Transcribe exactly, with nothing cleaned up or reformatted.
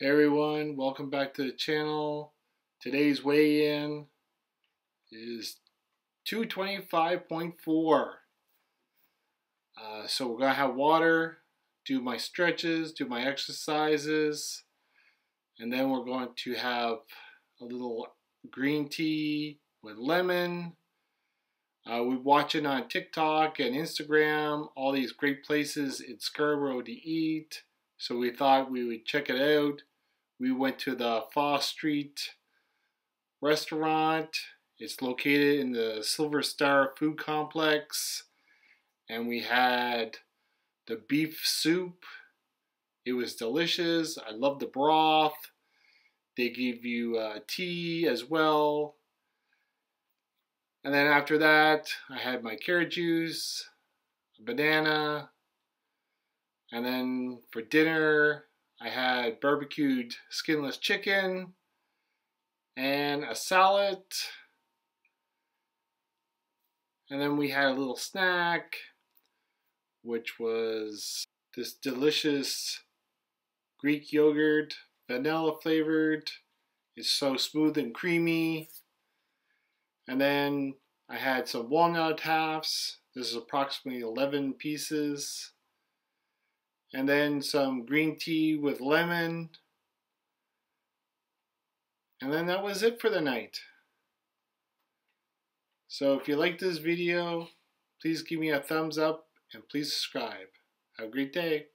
Hey everyone, welcome back to the channel. Today's weigh-in is two twenty-five point four. Uh, so we're gonna have water, do my stretches, do my exercises, and then we're going to have a little green tea with lemon. Uh, we're watching on TikTok and Instagram, all these great places in Scarborough to eat. So we thought we would check it out. We went to the Faw Street restaurant. It's located in the Silver Star Food Complex. And we had the beef soup. It was delicious. I love the broth. They give you uh, tea as well. And then after that, I had my carrot juice, a banana. And then for dinner, I had barbecued skinless chicken and a salad. And then we had a little snack, which was this delicious Greek yogurt, vanilla flavored. It's so smooth and creamy. And then I had some walnut halves. This is approximately eleven pieces. And then some green tea with lemon. And then that was it for the night. So if you like this video, please give me a thumbs up and please subscribe. Have a great day.